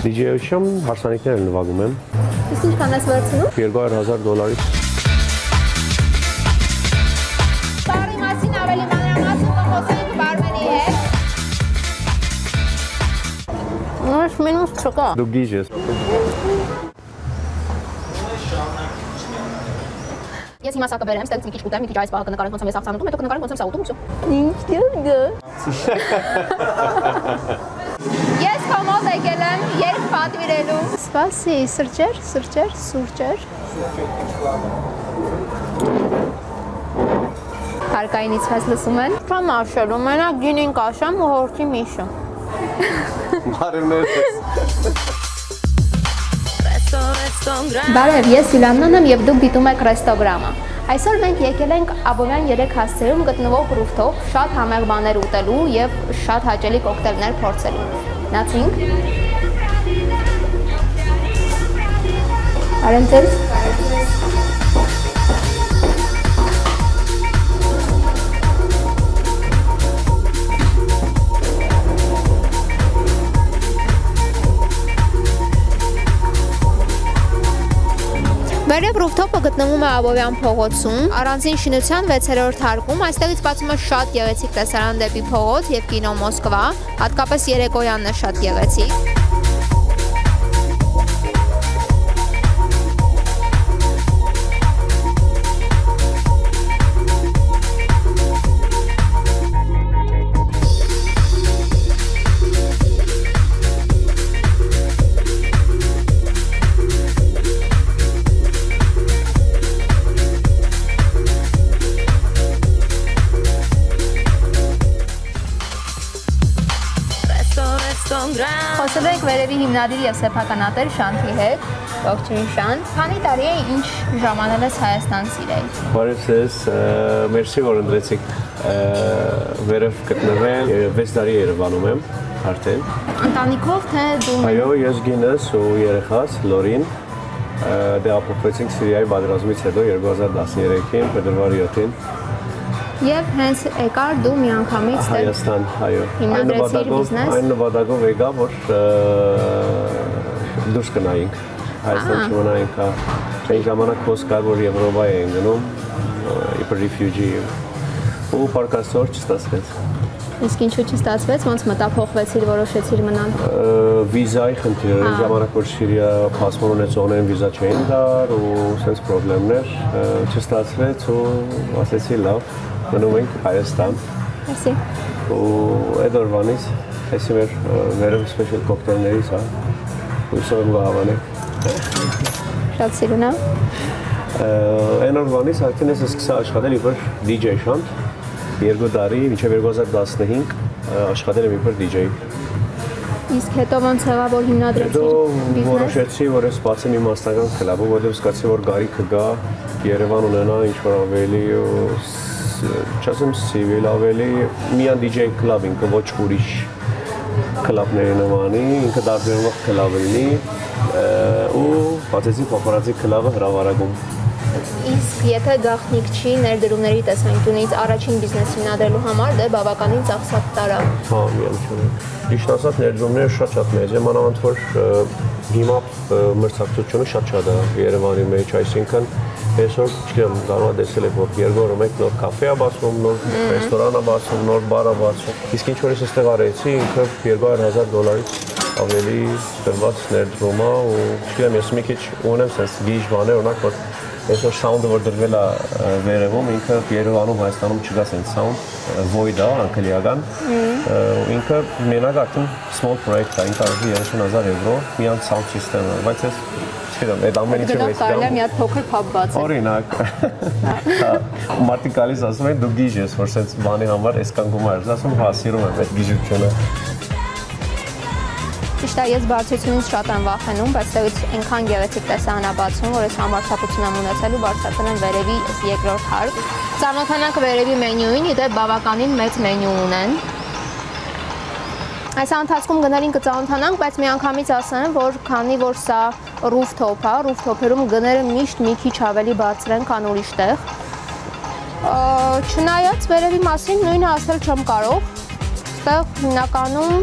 Դիջեյում հարսանիքներ են նվագում եմ։ Իսկ ինչ կանաս վերցնում։ $200,000 Բարի մասին ավելի մանրամասն խոսենք բարմենի հետ։ Ոչ մենուս չկա։ Դու դիջեյ ես։ Ես հիմա սա կբերեմ, ստեղից մի քիչ կուտեմ, մի քիչ այս պահը կնկարենք ոնց եմ ես աղցանոտում, հետո կնկարենք ոնց եմ սա ուտում ու չո։ Ես կոմոդ եկել եմ, երբ պատվիրելու։ Սպասի, սուրճեր։ Հարկայինից մեզ լսում են։ Չեմ աշելու, մենակ գինին կաշեմ ու հորքի միշում։ Բարև, ես Իլաննան եմ և դուք դիտում եք ռեստոգրամը։ Այսօր մենք եկել ենք Աբովյան 3 հասցեում գտնվող ռուֆթով շատ համեղ բաներ ուտելու և շատ հաճելի կոկտեյլներ փորձելու։ Գնացինք։ Արենցես։ Verev rooftop-ը գտնվում է Աբովյան փողոցում, առանձին շինության 6-րդ հարկում, այստեղից բացում է շատ գեղեցիկ տեսարան դեպի փողոց և կինո Մոսկվա, հատկապես երեկոյանն է շատ գեղեցիկ։ Խոսել եք Վերևի հիմնադիր և սեփականատեր Շանթի հետ, ողջույն Շանթ, քանի տարի է ինչ ժամանել ես Հայաստան սիրեիք։ Բարև ձեզ, մերսի որ ընտրեցիք Վերև գտնվել, 6 տարի Երևանում եմ արդեն։ Ընտանիքով թե դու։ Այո, ես գինս ու երեխաս Լորին դե ապրեցինք Սիրիայի պատերազմից հետո 2013-ին փետրվարի 7-ին։ Եվ հենց եկար դու միանգամից Հայաստան, այո։ Հիմնադրեցիր բիզնես։ Այն նվադակով եկա, որ դուրս գնայինք, Հայաստան չմնայինք, այն ժամանակ խոսք կար, որ Եվրոպա էին գնում, իբր ռեֆյուջի, ու փառքաստեղծ չստացվեց։ Իսկ ինչու չստացվեց, ոնց մտափոխվեցիր, որոշեցիր մնալ։ Վիզայի խնդիրը, այն ժամանակ որ Սիրիա պասպորտ ունեցողներին վիզա չէին տալ ու սենց խնդիրներ, չստացվեց ու ասեցի լավ մնում ենք Հայաստան։ Մերսի։ Ու այդ օրվանից այսի մեր Վերևի սպեշալ կոկտեյլներից է։ Հույսով եմ կհավանեք։ Շատ սիրուն եմ։ Այն օրվանից արդեն ես սկսա աշխատել իբր դիջեյ Շանթ, 2 տարի, մինչև 2015 աշխատել եմ իբր դիջեյ։ Իսկ հետո ոնց եղա, որ հիմնադրեցիք բիզնես։ Որոշեցի, որ ես բացեմ իմ անձնական կլուբ, որտեղ զգացի, որ գարիքը կա, Երևան ունենա ինչ-որ ավելի չասեմ սիվել ավելի միան դիջեյ կլաբ ինքը ոչ ուրիշ կլաբների նմանի, ինքը տարբերվող կլաբ լինի ու բացեցի պապարացի կլաբը հրավարակում։ Իսկ եթե գաղտնիք չի ներդրումների տեսանկյունից առաջին բիզնես հիմնադրելու համար դե բավականին ծախսած տարավ։ Հա, միանշանակ։ Ճիշտ ասած ներդրումները շատ մեծ են, մանավանդ որ հիմա մրցակցությունը շատ է Երևանի մեջ, այսինքն Այսօր չգիտեմ, կարող է դեսել եք, որ Երգորում եք նոր կաֆե է բացվում, նոր ռեստորան է բացվում, նոր բար է բացվում։ Իսկ ինչ որ ես այստեղ արեցի, ինքը $200,000-ից ավելի ծրված ներդրում է ու չգիտեմ, ես մի քիչ ունեմ սենց դիջ բաներ, օրինակ որ այսօր սաունդը որ դրվել է Վերևում, ինքը Երևանում, Հայաստանում չկա սենց սաունդ, void է, անգլիական։ Ինքը մենակ արդեն small project է, 530,000 եվրո, միայն sound system-ը, բայց ես չգիտեմ, այդ ամենից չեմ ես գալու։ Մի հատ փոքր փաբ բացել։ Օրինակ։ Մարդիկ գալիս ասում են, դու գիժ ես, որ սենց բանի համար էս կանգում ա ես, ասում հա սիրում եմ այդ գիժությունը։ Ճիշտ է, ես բարձրությունից շատ եմ վախենում, բայց այստեղից այնքան գեղեցիկ տեսարան է բացվում, որ ես համարձակություն եմ ունեցել ու բարձրացել եմ Վերևի 2-րդ հարկ։ Ծանոթանանք Վերևի մենյուին, ի դեպ բավականին մեծ մենյու ունեն։ Այս ընթացքում գներին կծանոթանանք, բայց միանգամից ասեմ, որ քանի որ սա rooftop է, rooftop-երում գները միշտ մի քիչ ավելի բարձր են, քան ուրիշտեղ։ Չնայած Վերևի մասին նույնը ասել չեմ կարող, այստեղ հիմնականում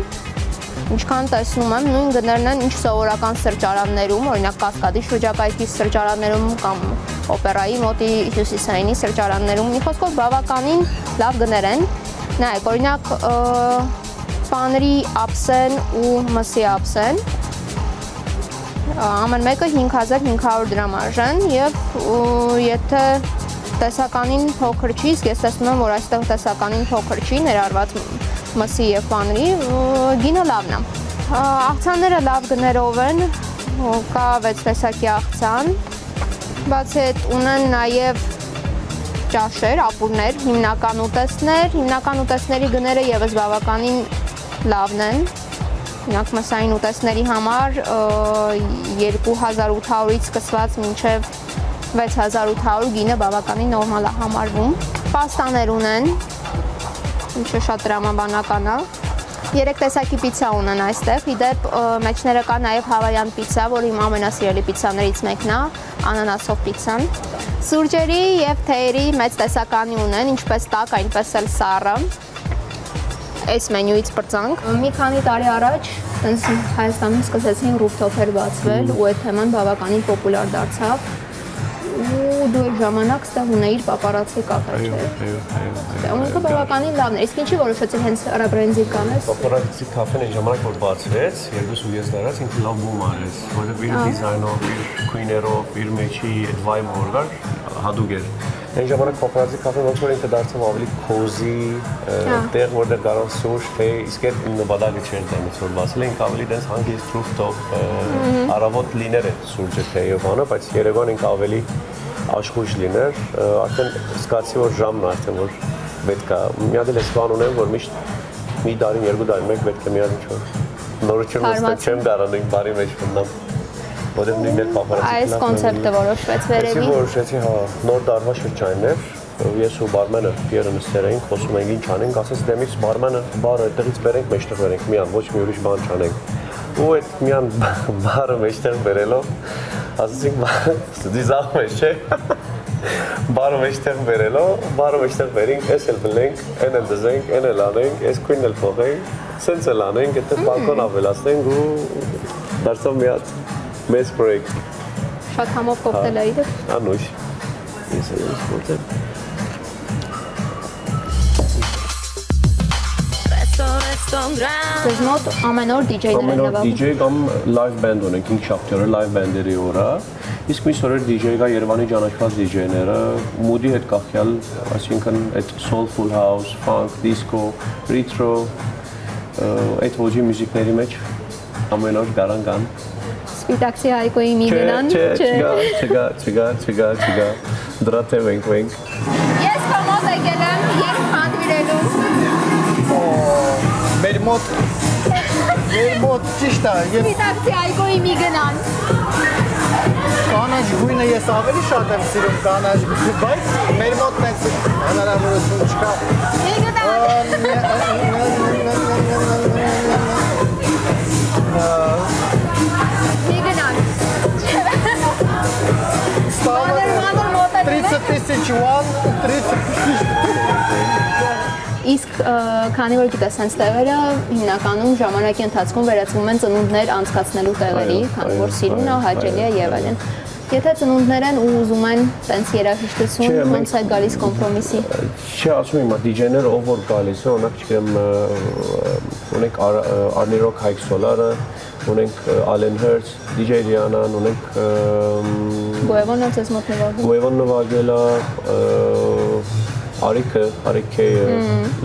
ինչքան տեսնում եմ, նույն գներն են, ինչ սովորական սրճարաններում, օրինակ Կասկադի շրջակայքի սրճարաններում կամ օպերայի մոտի հյուսիսայինի սրճարաններում, մի խոսքով բավականին լավ գներ են։ Նայեք, օրինակ պանրի ափսեն ու մսի ափսեն ամեն մեկը 5500 դրամ արժեն եւ եթե տեսականին փոքր չի, ես տեսնում եմ, որ այստեղ տեսականին փոքր չի ներառված մսի եւ պանրի, գինը լավն է։ Աղցանները լավ գներով են, կա 6 տեսակի աղցան, բացի այդ ունեն նաեւ ճաշեր, ապուրներ, հիմնական ուտեստներ, հիմնական ուտեստների գները եւս բավականին լավն են։ Նակ մսային ուտեստների համար 2800-ից սկսված մինչև 6800 գինը բավականին նորմալ է համարվում։ Պաստաներ ունեն, ինչը շատ դրամաբանական է։ 3 տեսակի պիցցա ունեն այստեղ։ Իդեպ մեջները կա նաև հավայան պիցցա, որը իմ ամենասիրելի պիցցաներից մեկն է, անանասով պիցցան։ Սուրճերի եւ թեյերի մեծ տեսականի ունեն, ինչպես տաք, այնպես էլ սառը։ Այս մենյուից բրցանք։ Մի քանի տարի առաջ տենց Հայաստանում սկսեցին ռուֆթոփեր բացվել ու այդ թեման բավականին պոպուլյար դարձավ։ Ու դու այդ ժամանակ ստեղ ունեիր պապարացի կաֆե։ Այն ժամանակ պապարացի կաֆեն ոնց որ ինքը դարձավ ավելի կոզի, տեղ որտեղ կարող սուրճ, թե իսկ այդ նպատակը չէր դրանից որ բացել ենք ավելի դες հանգիստ ռուֆթոփ առավոտ լիներ այդ սուրճը Երևանը, բայց Երևան ինքը ավելի աշխույժ լիներ, արդեն սկացի որ ժամն արդեն որ պետք է։ Մի հատ էլ էս բան ունեմ որ միշտ մի տարին, երկու տարին մեկ պետք է մի հատ ինչ որ նորություն ստեղ չեմ դառնալ ինքն բարի մեջ մնամ։ Այս կոնցեպտը որոշվեց Վերևին։ Որոշեցի, հա, նոր դարվա շրջաններ, ես ու բարմենը Պիերը նստերեինք, խոսում ենք ինչ անենք, ասես դեմից բարմենը բարը այդտեղից բերենք, մեջտեղ բերենք, միան, ոչ մի ուրիշ բան չանենք։ Ու այդ միան բարը մեջտեղ բերելով, ասեցինք, դիզավ մեջ չէ։ Բարը մեջտեղ բերելով, բարը մեջտեղ բերենք, էս էլ բլենք, էն էլ դզենք, էն էլ անենք, էս քույնն էլ փոխենք, սենց էլ անենք, այդտեղ բալկոն ավելացնենք ու դարձավ մի հատ մեծ պրոյեկտ։ Շատ համով կոկտեյլ է իրը։ Անուշ։ Ես էլ ես որտեղ։ Ձեզ մոտ ամեն օր DJ-ներ են նվագում։ DJ կամ live band ունենք, 5 շաբթի օրը live band-երի օրը։ Իսկ մյուս օրերը DJ-ը Երևանի ճանաչված DJ-ները, mood-ի հետ կախյալ, այսինքն այդ soulful house, funk, disco, retro, այդ ոճի մյուզիկների մեջ ամեն օր գարան կան։ Սպիտակի հայկոյի մի գնան, չէ։ Չգա։ Դրա թե վենք։ Ես կամոտ եկել եմ երբ հանդվիրելու։ Մեր մոտ ճիշտ է։ Սպիտակի հայկոյի մի գնան։ Կանաչ գույնը ես ավելի շատ եմ սիրում կանաչ գույնը, բայց մեր մոտ տենց հնարավորություն չկա։ Մի գնան։ Իսկ քանի որ գիտես այս տեղերը հիմնականում ժամանակի ընթացքում վերածվում են ծնունդներ անցկացնելու տեղերի, քանի որ սիրուն է, հաճելի է եւ այլն։ Եթե ծնունդներ են ու ուզում են տենց երաժշտություն, ոնց է գալիս կոմպրոմիսի։ Չէ, ասում եմ, դիջեյները ով որ գալիս է, օրինակ չգիտեմ, ունենք Արնիրոք Հայկ Սոլարը, ունենք Ալեն Հերց, DJ Diana-ն, ունենք Գոևոնն է ցես մոտ նվագում։ Գոևոնն նվագել է, Արիքը,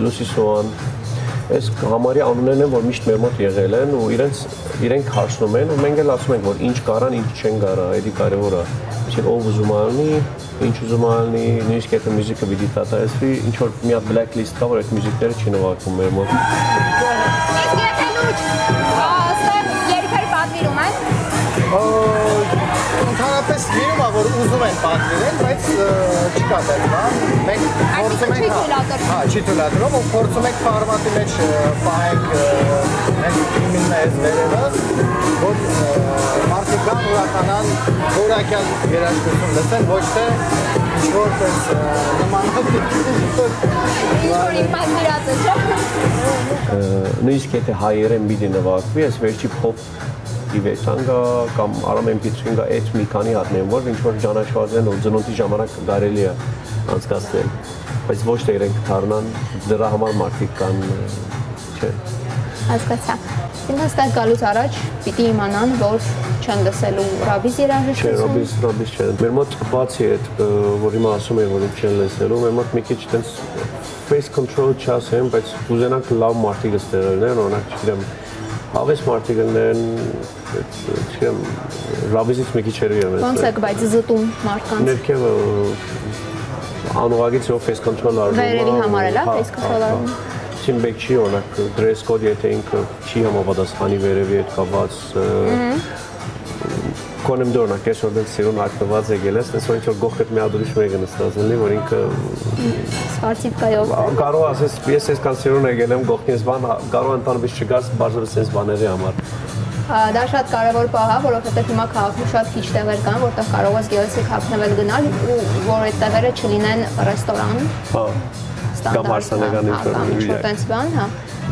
Լուսի Սոան։ Այս համարի անուններն են, որ միշտ մեր մոտ եղել են ու իրենք հարցնում են ու մենք էլ ասում ենք, որ ինչ կարան, ինչ չեն կարա, էդի կարևորը։ Իսկ ով ուզում անի, ինչ ուզում անի, նույնիսկ եթե մյուզիկը պիտի տատասվի, ինչ որ մի հատ black list կա, որ այդ մյուզիկները չի նվագվում մեր մոտ։ Իսկ եթե լույս, ստեղ երգեր պատվիրում են։ Ընդհանրապես Minimum vor uzun են պատկերել, բայց չկա դեռ, մենք փորձում ենք, հա, չիտուլատրով, փորձում ենք ֆորմատի մեջ պահենք այս ֆիլմներս վերևս, որ մարդիկ գան ուրախանան, որակյալ երաժշտություն լսեն, ոչ թե ինչ-որ պես նման Վեցանգա կամ արամ MP3-ը էջ մի քանի հատնեմ, որ ինչ որ ճանաչված են ու ծնոտի ժամանակ կարելի է անցկացնել։ Բայց ոչ թե իրենք դառնան դրա համար մարդիկ կան, չէ։ Հասկացա։ Ինքնստան գալուց առաջ պիտի իմանան, որ չեն լսելու ռաբիս երաժշտություն։ Ռաբիս չէ։ Մեր մոտ բացի այդ, որ հիմա ասում են, որ չեն լսելու, մեր մոտ մի քիչ տենց face control չասեմ, բայց ուզենանք լավ մարդիկ ստեղծել, օրինակ չգիտեմ Ավես մարտիկներն չեմ ռաբիզից մի քիչ երևի եմ։ Ոնց է, բայց զտում մարքան։ Ներքևը անուղագից ով face control արվում է։ Վերևի համար էլ է face control արվում։ Չինբեկ չի օրինակ dress code եթե ինքը չի համապատասխանի վերևի հետ կապված։ Կոնեմ դառնա քեսօր դեն սիրուն ակտիվված եկել ես, այսօր ինչ որ գողքդ մի հատ ուրիշ մեկը նստած լինի, որ ինքը սպարտիկայով։ Կարող ասես ես այսքան սիրուն եկել եմ գողքից բան, կարող ընդանուր չգաս բարձրացես այս բաների համար։ Դա շատ կարևոր պահ է, որովհետև հիմա քաղաքում շատ քիչ տեղեր կան, որտեղ կարող ես գեղեցիկ հագնվել գնալ ու որ այդ տեղերը չլինեն ռեստորան։ Հա։ Կամ արսանական ինքնուրույն։ Ինչ տես բան, հա։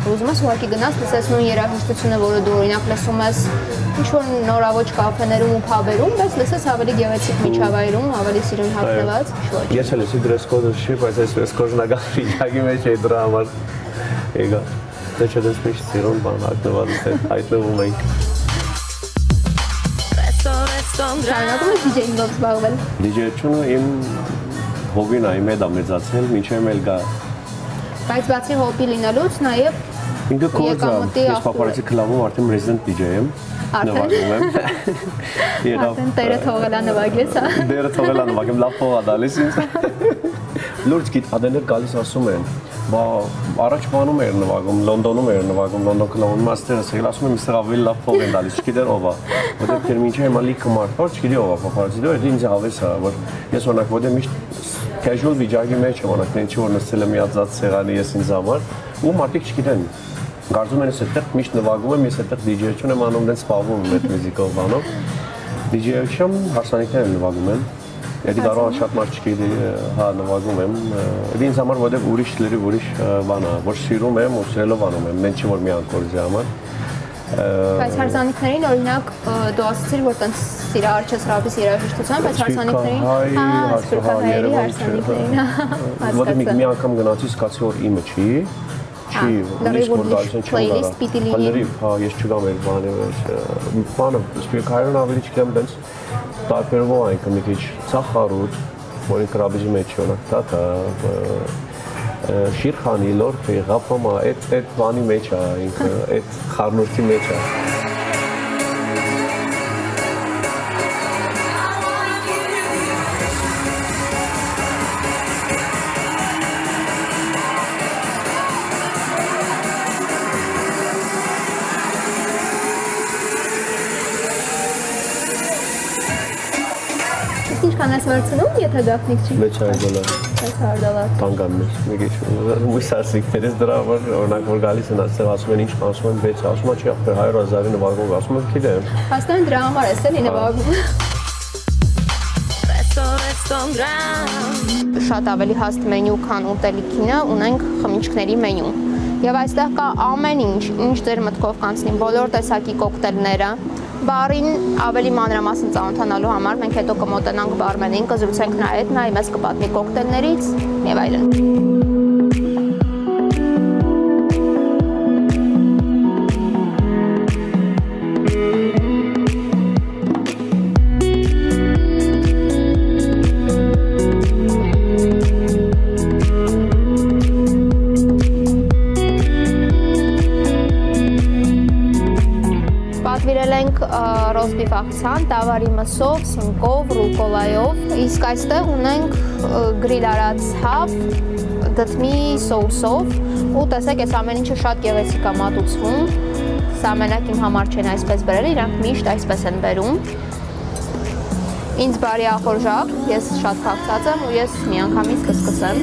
Ուզում ես ուղղակի գնաս, լսես նույն երաժշտությունը, որը դու օրինակ լսում ես ինչ-որ նորաոճ կաֆեներում ու փաբերում, բայց լսես ավելի գեղեցիկ միջավայրում, ավելի սիրուն հագնված, շուտ։ Ես էլ էի dress code-ը շի, բայց այս dress code-ն ագամ ֆիլագի մեջ է դրա համար։ Էգա։ Դե չէ դες միշտ սիրուն բան հագնված է, այդտեղում ենք։ Շարունակում ես DJ-ով զբաղվել։ DJ-ը իմ հովին է, իմ հետ է մեծացել, մինչև էլ գա Բայց բացի հոբի լինելուց նաև ինքը կորձա, ես պապարացի կլաբում արդեն ռեզիդենտ DJ եմ, նվագում եմ։ Արդեն տերը թողել է նվագես, հա։ Տերը թողել է նվագեմ, լավ փող է տալիս ինձ։ Լուրջ գիտադեններ գալիս ասում են, բա առաջ բանում էր նվագում, Լոնդոնում էր նվագում, Լոնդոն կլաբում մաստերս եկել, ասում եմ իստեղ ավելի լավ փող են տալիս, չգիտեր ով է։ Որտեղ մինչև հիմա լիքը մարդ կար, չգիտի ով է պապարացի, դա ինձ հավես է, որ ես օրինակ ոդե միշտ Casual վիճակի մեջ եմ, օրինակ ինչ որ նստել եմ միացած սեղանի ես ինձ համար, ու մարդիկ չգիտեն։ Կարծում են ես այդտեղ միշտ նվագում եմ, ես այդտեղ DJ չունեմ անում, դեն սպառվում եմ այդ մյուզիկով բանով։ DJ-ը շամ հարսանիքներ նվագում եմ։ Եթե կարող եմ շատ մարդ չգիտի, հա նվագում եմ։ Դա ինձ համար ոդեւ ուրիշ լրի ուրիշ բան է, որ սիրում եմ ու սիրելով անում եմ, մեն չի որ մի անկորձի համար։ Բայց հարսանիքներին օրինակ դու ասացիր որ տենց սիրա արչես ռաբիս երաժշտության, բայց հարսանիքներին հա հարսանիքների հարսանիքներին։ Ոդե մի անգամ գնացի սկացի որ իմը չի, չի որ դալսեն playlist պիտի լինի։ Հա, ես չգամ էլ բանը, մի բանը սպիքերն ավելի չգամ տենց տարբերվում այն կմի քիչ ցախարուտ, որի ռաբիզի մեջ օրինակ տա Շիրխանի լորքը ղափամա այդ բանի մեջ է ինքը այդ խառնուրդի մեջ է Ինչքան ես վերցնում եթե գաղտնիք չի $600 Տանգամներ, մի քիչ մույս արսիկներս դրա համար օրինակ որ գալիս են ասել ասում են ինչ ասում են 6, ասում է չի ախր 100,000-ի նվագող ասում են գիտեմ։ Հաստատ դրա համար էս էլի նվագում։ Շատ ավելի հաստ մենյու քան ուտելիքինը, ունենք խմիչքների մենյու։ Եվ այստեղ կա ամեն ինչ, ինչ ձեր մտքով կանցնի, բոլոր տեսակի կոկտեյլները։ Բարին ավելի մանրամասն ծանոթանալու համար մենք հետո կմոտենանք բարմենին, կզրուցենք նա հետ, նա իմեզ կպատմի կոկտեյլներից եւ այլն։ Ռոզբի վախցան, տավարի մսով, սնկով, ռուկոլայով, իսկ այստեղ ունենք գրիլ արած հավ, դդմի սոուսով ու տեսեք այս ամեն ինչը շատ գեղեցիկ է մատուցվում, սա մենակ իմ համար չեն այսպես բերել, իրանք միշտ այսպես են բերում, Ինձ բարի ախորժակ, ես շատ փակցած եմ ու ես միանգամից կսկսեմ։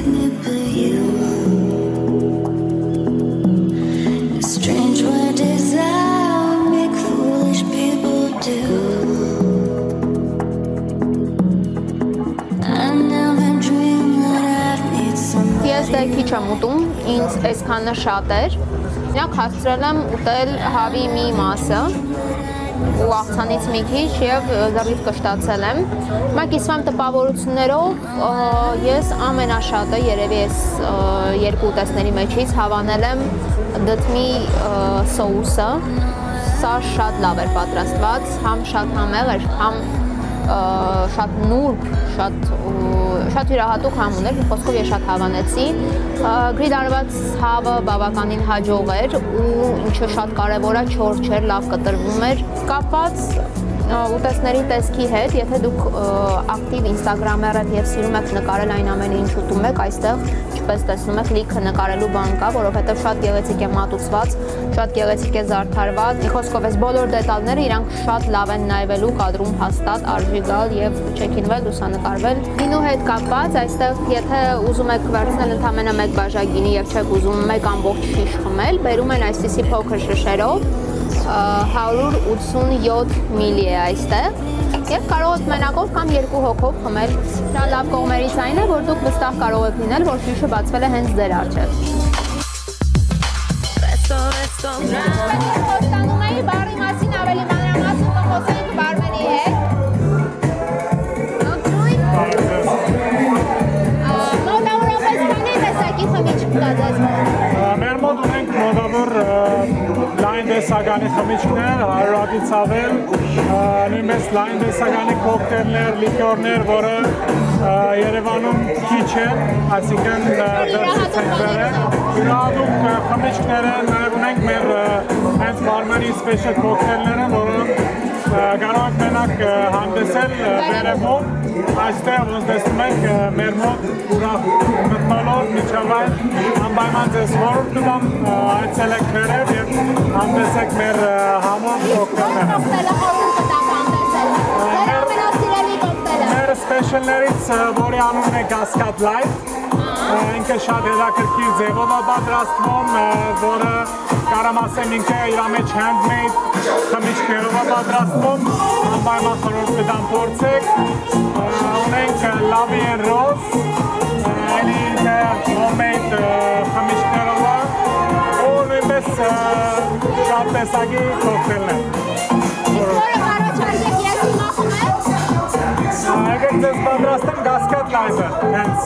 Ես դե քիչ եմ ուտում, ինձ այսքանը շատ էր։ Միակ հասցրել եմ ուտել հավի մի մասը։ Ու աղցանից մի քիչ եւ զրիվ կշտացել եմ։ Մայք իսվամ տպավորություններով ես ամենաշատը երևի ես երկու ուտեստների մեջից հավանել եմ դդմի սոուսը։ Սա շատ լավ էր պատրաստված, համ շատ համեղ էր, համ շատ նուրբ, շատ յուրահատուկ համուն էր, խոսքով ես շատ հավանեցի։ Գրիդարված հավը բավականին հաջող էր ու ինչը շատ կարևոր է, չոր չէր, լավ կտրվում էր։ Կապված ուտեստների տեսքի հետ, եթե դուք ակտիվ Instagram-ը եւ սիրում եք նկարել այն ամենը, ինչ ուտում եք, այստեղ, ինչպես տեսնում եք, լիքը նկարելու բան կա, որովհետեւ շատ գեղեցիկ է մատուցված, շատ գեղեցիկ է զարդարված։ Մի խոսքով, այս բոլոր դետալները իրանք շատ լավ են նայվելու կադրում հաստատ արժի գալ եւ չեքինվել, լուսանկարվել։ Գինու հետ կապված, այստեղ, եթե ուզում եք վերցնել ընդամենը 1 բաժակինի եւ չեք ուզում 1 ամբողջ շիշ խմել, բերում են այսպիսի փոքր շշերով 187 մլի է այստեղ եւ կարող եք մենակով կամ երկու հոգով խմել։ Դա լավ կողմերից այն է, որ դուք վստահ կարող եք լինել, որ շիշը բացվել է հենց ձեր առջեւ։ Խոստանում եի բարի մասին ավելի մանրամասն կխոսենք բարմենի հետ։ Մոտավորապես քանի տեսակի խմիչք կա ձեզ մոտ։ Մեր մոտ ունենք մոտավոր Line desagani խմիչքներ, 100-ից ավել, նույնպես լայն դեսագանի կոկտեյլներ, լիկյորներ, որը Երևանում քիչ է, այսինքն դրսից են բերել։ Յուրահատուկ խմիչքները նաև ունենք մեր հենց բարմենի սպեշալ կոկտեյլները, որը կարող եք մենակ հանդեսել Վերևում։ Այստեղ ոնց տեսնում եք մեր մոտ ուրախ մտնոլոր միջավայր անպայման ձեզ ողջունում այցելեք Վերև եւ հանդեսեք մեր համով կոկտեյլները։ Սպեշալներից, որի անունն է Cascade Light, ինքը շատ հետաքրքիր ձևով է պատրաստվում, որը կարամ ասեմ ինքը իր մեջ handmade խմիչքերով է պատրաստվում, անպայման խորհուրդ կտամ փորձեք։ Ունենք լավի են ռոզ, այլի ինքը homemade խմիչքերով է, ու նույնպես շատ տեսակի կոկտեյլն է։ Որը առաջարկեք ես հիմա խմեմ։ Եկեք ձեզ պատրաստեմ Cascade Light-ը, հենց։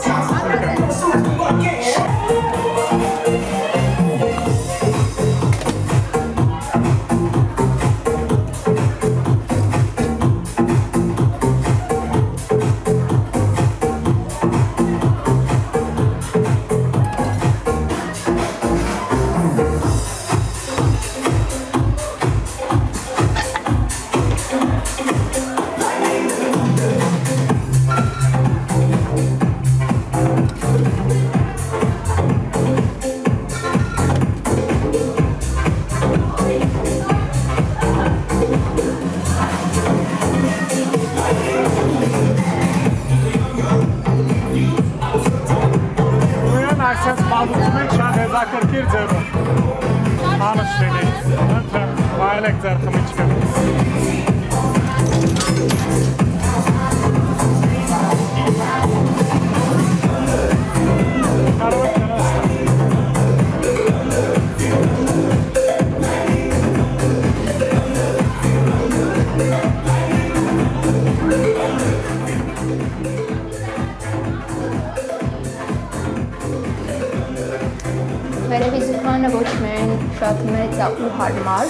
Վերևի զուգմանը ոչ միայն շատ մեծ ու հարմար,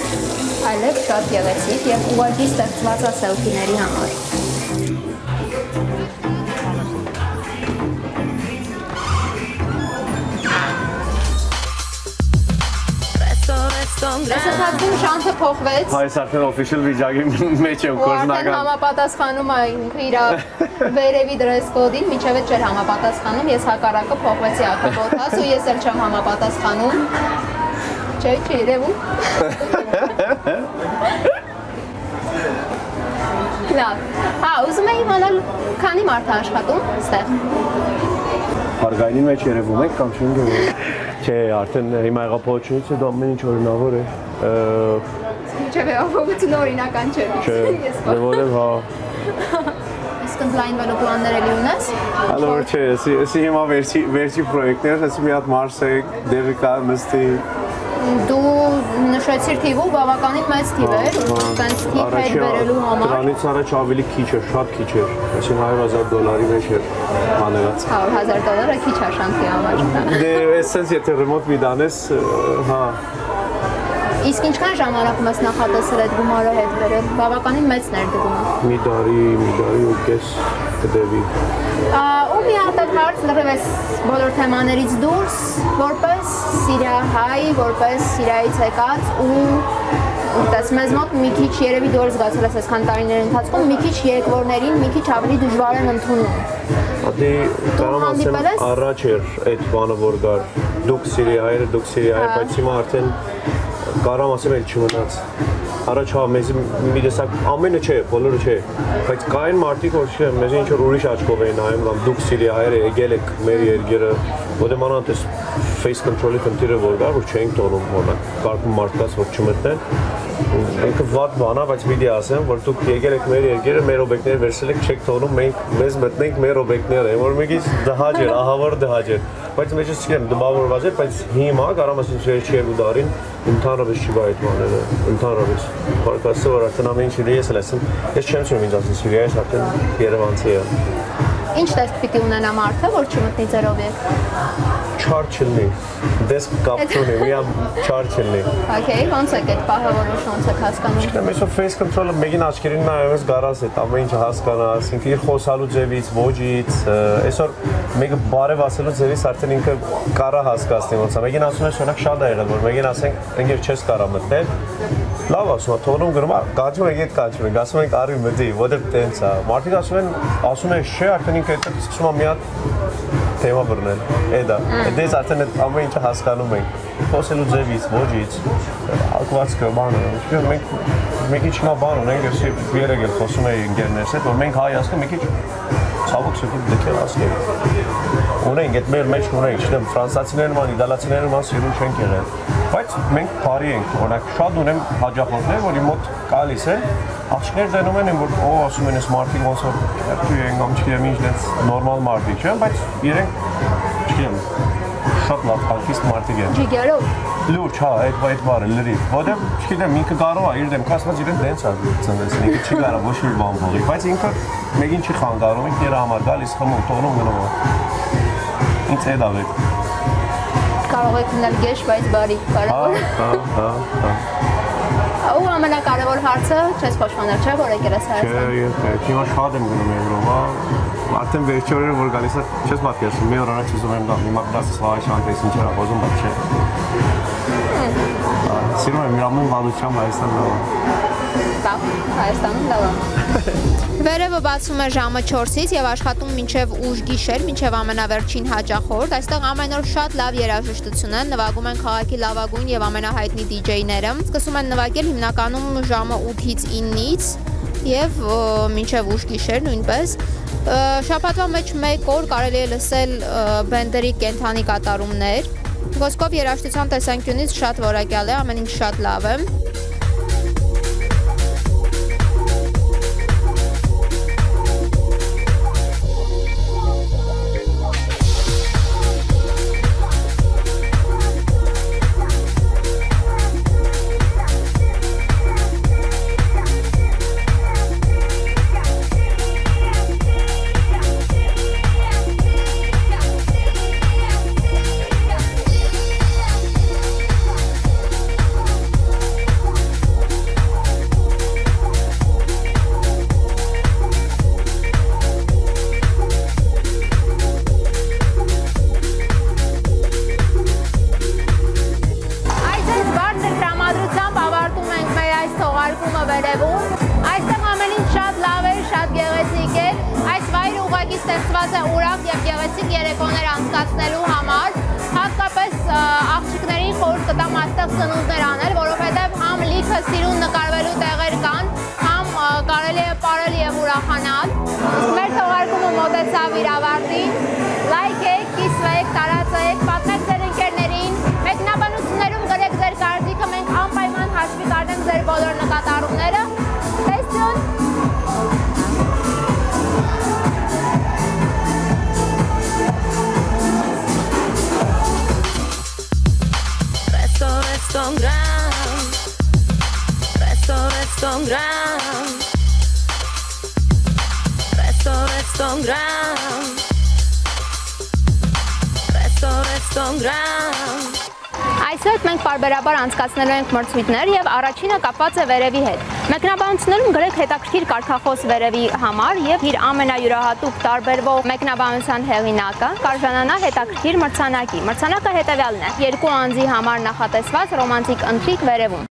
այլև շատ գեղեցիկ եւ ուղղակի ստեղծված է սելֆիների համար։ Տեսախցին շանսը փոխվեց։ Այս արդեն օֆիշիալ վիճակի մեջ է կորզնական։ Արդեն համապատասխանում է իր Վերևի դրես կոդին, միջևէ չեր համապատասխանում, ես հակառակը փոխվեցի ակտիվոթաս ու ես էլ չեմ համապատասխանում։ Չէ, չէ, երևում։ Լավ։ Հա, ուզում եմ իմանալ, քանի մարդ է աշխատում այստեղ։ Հարգայինի մեջ երևում եք կամ չեմ գիտեմ։ Չէ, արդեն հիմա եղափոխությունից հետո ամեն ինչ օրինավոր է։ Ինչևէ, ողջունը օրինական չէ։ Չէ, որովհետև հա։ Իսկ ընդլայնվելու պլաններն ունես։ Ալոր չէ, էսի հիմա վերջի պրոյեկտներս, էսի մի հատ Մարսեկ, Դևիկա, Մստի։ Դու նշեցիր թիվով բավականին մեծ թիվ էր, այսպես թիվ բերելու համար։ Դրանից առաջ ավելի քիչ էր, շատ քիչ էր, այսինքն $100,000-ի մեջ էր հանելած։ $100,000-ը քիչ արժանքի համար։ Դե էսենց եթե ռեմոնտ մի դանես, հա։ Իսկ ինչքան ժամանակում ես նախատեսել այդ գումարը հետ վերել, բավականին մեծ ներդրումը։ Մի տարի ու կես կդեվի։ Ու մի հատ էլ հարց լրիվ էս բոլոր թեմաներից դուրս, որպես սիրահայ, որպես սիրայից եկած ու Ես մեզ մոտ մի քիչ երևի դու զգացել ես այսքան տարիների ընթացքում, մի քիչ երկրորներին, մի քիչ ավելի դժվար են ընդունում։ Դե կարամ ասեմ, առաջ էր այդ բանը, որ գար դուք սիրիայեր, բայց հիմա արդեն կարամ ասեմ էլ չմնաց։ Առաջ հա մեզ մի տեսակ ամենը չէ, բոլորը չէ, բայց կային մարդիկ, որ չէ, մեզ ինչ որ ուրիշ աչքով էին նայում, կամ դուք սիրիայեր եկել եք մեր երկերը, որտեղ մանանտես face control-ի քննիրը որ գա, որ չենք տոնում հոնը, կարգում մարդկաց որ չմտնեն։ Ինքը վատ բան է, բայց մի ասեմ, որ դուք եկել եք մեր երկերը, մեր օբյեկտները վերցրել եք, չեք թողնում մենք մեզ մտնենք մեր օբյեկտները, որ մեկից դհաջ էր, ահավոր դհաջ էր, բայց մեջից չեմ դմավորված էր, բայց հիմա կարամ ասեմ վերջի երկու տարին ընդհանրապես չի վայթմանել, ընդհանրապես։ Պարզապես որ արդեն ամեն ինչ իրենց էլ ասեմ, ես չեմ ցույց ինձ ասել, իրենց արդեն Երևանցի է։ Ինչ տեսք պիտի ունենա մարդը, որ չմտնի ձեր օբյեկտ։ Չար չլնի, դեսք կապտուն է, միամ չար չլնի։ Okay, ոնց եք այդ պահը որոշ հասկանում։ Չգիտեմ, այսօր face control-ը մեկին աչքերին նայում ես գարաս է, ամեն ինչ հասկանաս, ինքը իր խոսալու ձևից, ոճից, այսօր մեկը բարև ասելու ձևից արդեն ինքը կարա հասկացնի ոնց է։ Մեկին ասում ես օրինակ շատ է եղել, որ մեկին ասենք, ընկեր չես կարա մտնել։ Լավ ասում է, թողնում գրում է, կաճում եք, կաճում եք, ասում ենք արի մտի, որտեղ տենց է։ Մարդիկ ասում են, չէ, արդեն ինքը այդ սկսում է մի հատ թեմա բռնել։ Էդա, դες արդեն ամեն ինչը հասկանում ենք։ Խոսելու ձևից, ոճից, ակվածքը, բանը, ինչպես մենք մի քիչ նա բան ունենք, էսի երեք էլ խոսում էի ընկերներս հետ, որ մենք հայացքը մի քիչ ցավոք շփում դեքել ասենք։ Ունենք այդ մեր մեջ ունենք, չեմ ֆրանսացիներն ու իտալացիներն ու սիրուն չենք եղել։ Բայց մենք բարի ենք, օրինակ շատ ունեմ հաջողորդներ, որի մոտ գալիս են, աշկեր դնում են, որ օ ասում են, ես մարտիկ ոնց որ դու ենք, ամչիեմ ինչ դից նորմալ մարտիկ չեմ, բայց իրենք չեմ շատ լավ հագիստ մարտիկ են։ Ջիգերով։ Լուրջ, հա, այդ բառը լրիվ։ Ոդեմ, չգիտեմ, ինքը կարող է իր դեմ կասված իրեն դենց է ծնվեցին, ինքը չի կարող ոչ մի բան բողի, բայց ինքը մեկին չի խանգարում, ինքն իր համար գալիս խմում, տոնում գնում։ Ինչ է դա վեր։ Կարող եք մնալ գեշ, բայց բարի, կարևոր։ Հա։ Ու ամենակարևոր հարցը, չես փոշմանել, չէ՞, որ եկել ես Հայաստան։ Չէ, ես հիմա շատ եմ գնում Եվրոպա, արդեն վերջի օրերը որ գալիս է, չես պատկերացնում, մի օր առաջ ուզում եմ գալ, հիմա դասս հավաքել ես ինչերա ոզում, բայց չէ։ Սիրում եմ ամեն վարությամբ Հայաստանը։ Դա Հայաստանն լավ։ Վերևը բացվում է ժամը 4-ից եւ աշխատում մինչեւ ուշ գիշեր, մինչեւ ամենավերջին հաճախորդ։ Այստեղ ամեն օր շատ լավ երաժշտություն է, նվագում են քաղաքի լավագույն եւ ամենահայտնի DJ-ները։ Սկսում են նվագել հիմնականում ժամը 8-ից 9-ից եւ մինչեւ ուշ գիշեր նույնպես։ Շաբաթվա մեջ մեկ օր կարելի է լսել բենդերի կենթանի կատարումներ։ Ոսկով երաժշտության տեսանկյունից շատ որակյալ է, ամեն ինչ շատ լավ է։ Այստեղ ամեն ինչ շատ լավ է, շատ գեղեցիկ է, այս վայրը ուղղակի ստեղծված է ուրախ և գեղեցիկ երեկոներ անցկացնելու համար, հատկապես աղջիկներին խորհուրդ կտամ այստեղ ծնունդներ անել, որովհետև համ լիքը սիրուն նկարվելու տեղեր կան, համ կարելի է ապրել եւ ուրախանալ։ Մեր թողարկումը մոտեցավ իր ավարտին։ Լայքեք, կիսվեք, տարածեք, պատմեք ձեր ընկերներին։ Մեկնաբանություններում գրեք ձեր կարծիքը, մենք անպայման հաշվի կառնենք ձեր բոլոր նկատառումները։ Տեսություն։ Այսօր մենք բարբերաբար անցկացնելու ենք մրցույթներ եւ առաջինը կապված է Վերևի հետ։ Մեկնաբանություններում գրեք հետաքրքիր կարգախոս Վերևի համար եւ իր ամենայուրահատուկ տարբերվող մեկնաբանության հեղինակը կարժանանա հետաքրքիր մրցանակի։ Մրցանակը հետեւյալն է. 2 անձի համար նախատեսված ռոմանտիկ ընթրիկ Վերևում։